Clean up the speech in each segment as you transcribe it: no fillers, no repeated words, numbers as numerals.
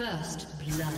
First blood.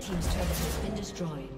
Team's turret has been destroyed.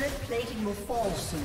Turret plating will fall soon.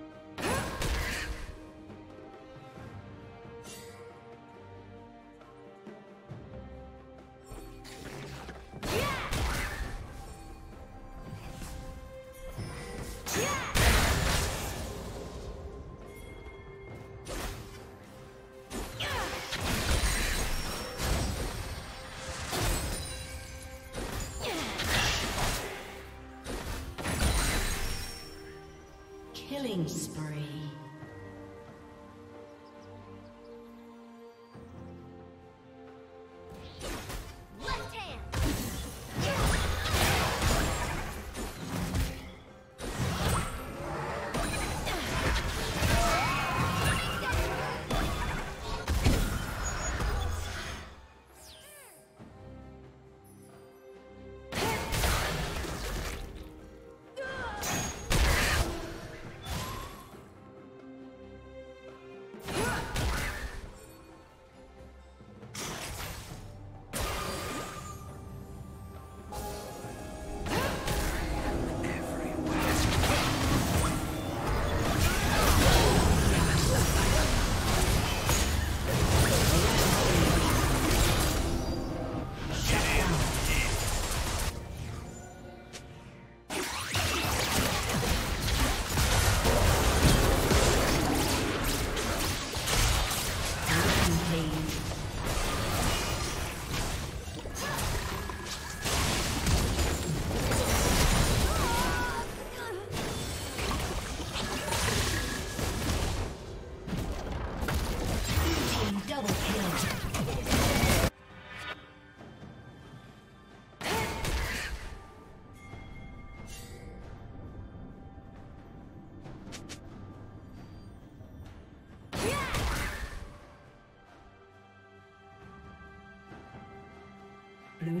Red Team's turret has been destroyed. Killing spree. Left hand. Blue